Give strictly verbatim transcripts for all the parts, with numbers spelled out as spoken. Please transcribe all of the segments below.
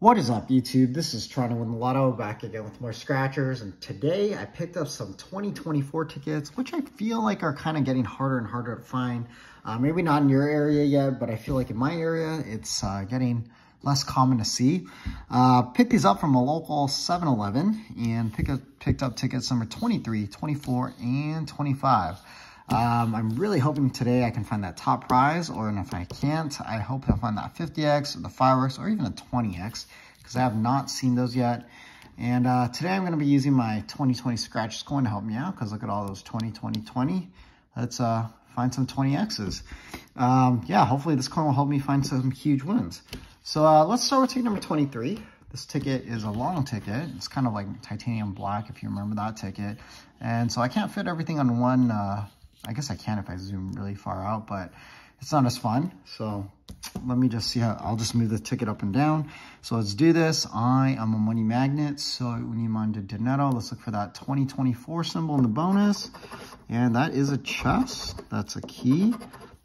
What is up, YouTube? This is Toronto Win the Lotto, back again with more Scratchers, and today I picked up some twenty twenty-four tickets, which I feel like are kind of getting harder and harder to find. Uh, maybe not in your area yet, but I feel like in my area, it's uh, getting less common to see. Uh, picked these up from a local seven eleven, and pick up, picked up tickets number twenty-three, twenty-four, and twenty-five. Um, I'm really hoping today I can find that top prize, or and if I can't, I hope I'll find that fifty X, or the fireworks, or even a twenty X, because I have not seen those yet. And uh, today I'm going to be using my twenty twenty Scratch coin to help me out, because look at all those twenty, twenty, twenty. Let's uh, find some twenty X's. Um, yeah, hopefully this coin will help me find some huge wins. So uh, let's start with ticket number twenty-three. This ticket is a long ticket. It's kind of like titanium black, if you remember that ticket. And so I can't fit everything on one... Uh, I guess I can if I zoom really far out, but it's not as fun. So let me just see how, I'll just move the ticket up and down. So let's do this. I am a money magnet, so we need Mondo Dinero. Let's look for that twenty twenty-four symbol in the bonus. And that is a chest. That's a key.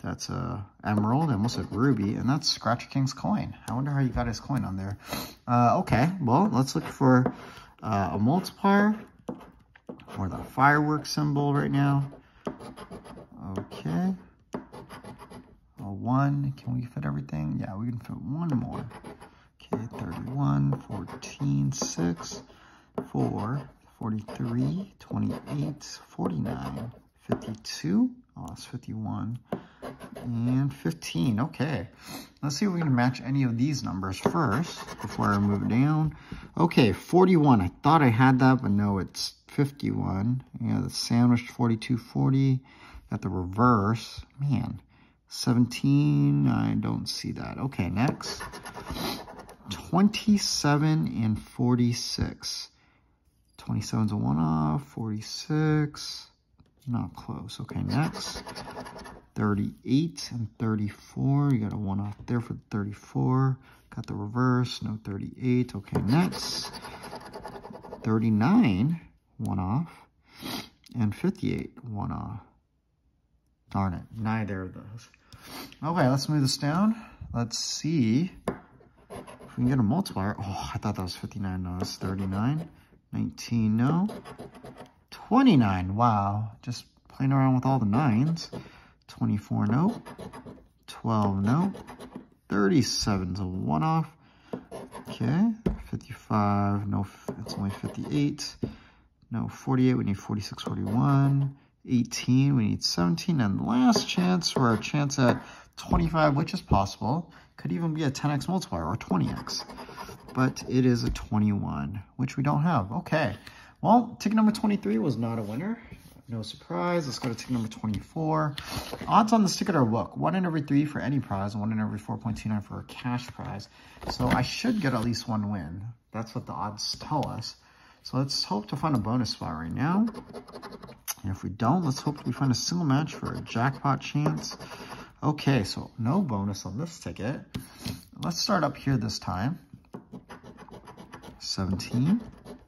That's a emerald, almost a ruby. And that's Scratch King's coin. I wonder how you got his coin on there. Uh, okay, well, let's look for uh, a multiplier or the fireworks symbol right now. Okay, a one, can we fit everything? Yeah, we can fit one more. Okay, thirty-one, fourteen, six, four, forty-three, twenty-eight, forty-nine, fifty-two, oh, that's fifty-one, and fifteen, okay. Let's see if we can match any of these numbers first before I move down. Okay, forty-one, I thought I had that, but no, it's fifty-one. Yeah, the sandwich, forty-two, forty. Got the reverse. Man, seventeen, I don't see that. Okay, next. twenty-seven and forty-six. twenty-seven's a one-off, forty-six. Not close. Okay, next. thirty-eight and thirty-four. You got a one-off there for thirty-four. Got the reverse, no thirty-eight. Okay, next. thirty-nine. One off, and fifty-eight, one off. Darn it, neither of those. Okay, let's move this down. Let's see if we can get a multiplier. Oh, I thought that was fifty-nine, no, that's thirty-nine. nineteen, no. twenty-nine, wow, just playing around with all the nines. twenty-four, no. twelve, no. thirty-seven's a one off. Okay, fifty-five, no, it's only fifty-eight. No, forty-eight, we need forty-six, forty-one, eighteen, we need seventeen, and last chance for our chance at twenty-five, which is possible. Could even be a ten X multiplier or twenty X, but it is a twenty-one, which we don't have. Okay, well, ticket number twenty-three was not a winner. No surprise. Let's go to ticket number twenty-four. Odds on this ticket are, look, one in every three for any prize, one in every four point two nine for a cash prize. So I should get at least one win. That's what the odds tell us. So let's hope to find a bonus spot right now. And if we don't, let's hope we find a single match for a jackpot chance. Okay, so no bonus on this ticket. Let's start up here this time. seventeen,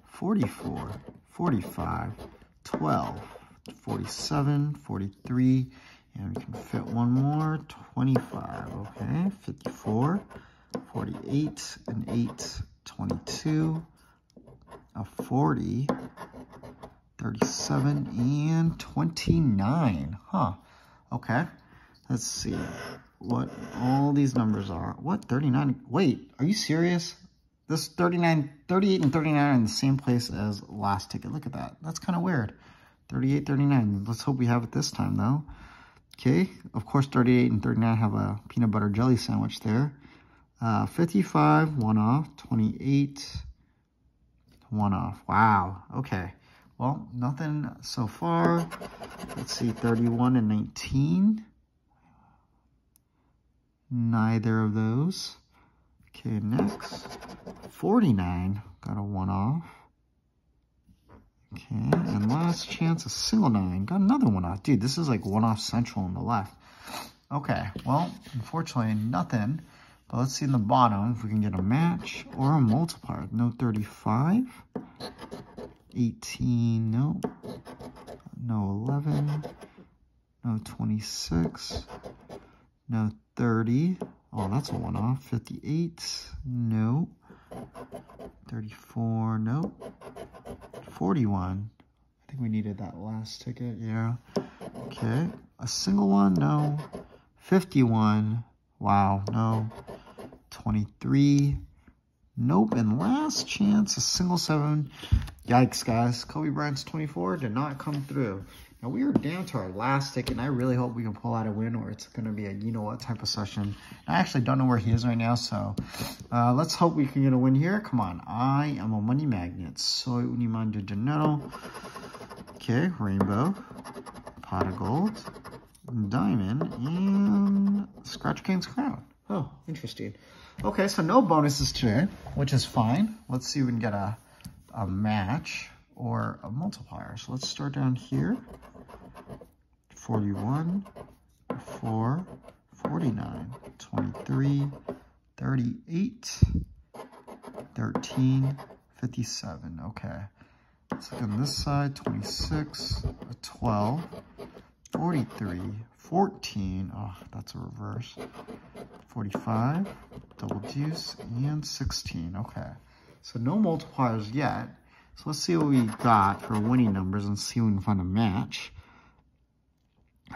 forty-four, forty-five, twelve, forty-seven, forty-three, and we can fit one more, twenty-five, okay, fifty-four, forty-eight, and eight, twenty-two. A forty, thirty-seven, and twenty-nine. Huh. Okay. Let's see what all these numbers are. What? thirty-nine. Wait, are you serious? This thirty-nine, thirty-eight, and thirty-nine are in the same place as last ticket. Look at that. That's kind of weird. thirty-eight, thirty-nine. Let's hope we have it this time, though. Okay. Of course, thirty-eight and thirty-nine have a peanut butter jelly sandwich there. Uh, fifty-five, one off, twenty-eight. One off. Wow. Okay. Well, nothing so far. Let's see. thirty-one and nineteen. Neither of those. Okay, next. forty-nine. Got a one off. Okay. And last chance, a single nine. Got another one off. Dude, this is like one off central on the left. Okay. Well, unfortunately, nothing. But let's see in the bottom if we can get a match or a multiplier. No thirty-five. eighteen, no. No eleven. No twenty-six. No thirty. Oh, that's a one off. fifty-eight, no. thirty-four, nope. forty-one. I think we needed that last ticket, yeah. Okay, a single one, no. fifty-one, wow, no. twenty-three, nope. And last chance, a single seven. Yikes, guys. Kobe Bryant's twenty-four did not come through. Now, we are down to our last ticket, and I really hope we can pull out a win, or it's going to be a you-know-what type of session. I actually don't know where he is right now, so uh, let's hope we can get a win here. Come on. I am a money magnet. Soy un imán de dinero. Okay, rainbow, pot of gold, diamond, and Scratch King's crown. Oh, interesting. Okay, so no bonuses today, which is fine. Let's see if we can get a, a match or a multiplier. So let's start down here. forty-one, four, forty-nine, twenty-three, thirty-eight, thirteen, fifty-seven. Okay. Let's look on this side. twenty-six, twelve, forty-three, fourteen. Oh, that's a reverse. forty-five, double deuce, and sixteen. Okay. So no multipliers yet. So let's see what we got for winning numbers and see if we can find a match.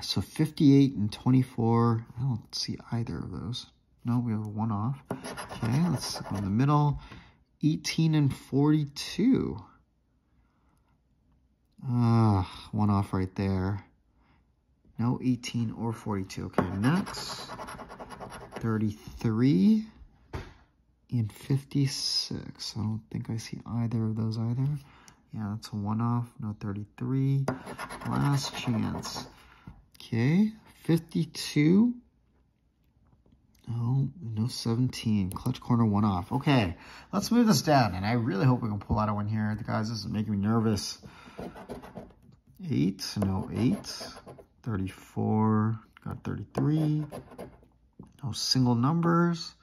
So fifty-eight and twenty-four. I don't see either of those. No, we have one off. Okay, let's go in the middle. eighteen and forty-two. Ah, uh, one off right there. No eighteen or forty-two. Okay, next. thirty-three. And fifty-six. I don't think I see either of those either. Yeah, that's a one-off. No thirty-three. Last chance. Okay. fifty-two. No, no seventeen. Clutch corner one-off. Okay. Let's move this down. And I really hope we can pull out a win here. The guys, this is making me nervous. eight. No eight. thirty-four. Got thirty-three. No single numbers.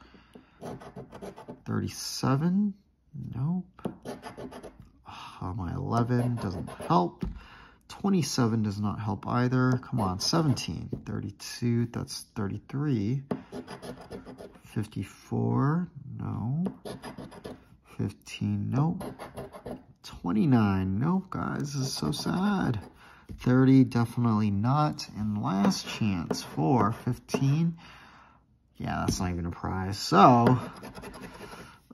thirty-seven, nope. Oh, my eleven doesn't help. twenty-seven does not help either. Come on, seventeen, thirty-two, that's thirty-three. fifty-four, no. fifteen, nope. twenty-nine, nope, guys, this is so sad. thirty, definitely not. And last chance for fifteen. Yeah, that's not even a prize. So,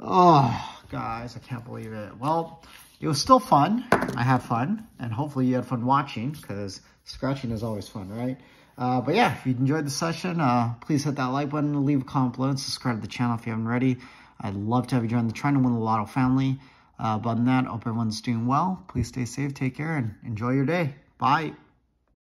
oh, guys, I can't believe it. Well, it was still fun. I had fun, and hopefully you had fun watching, because scratching is always fun, right? Uh, but, yeah, if you enjoyed the session, uh, please hit that like button, leave a comment below, and subscribe to the channel if you haven't already. I'd love to have you join the Toronto Win the Lotto family. Uh, but other than that, I hope everyone's doing well. Please stay safe, take care, and enjoy your day. Bye.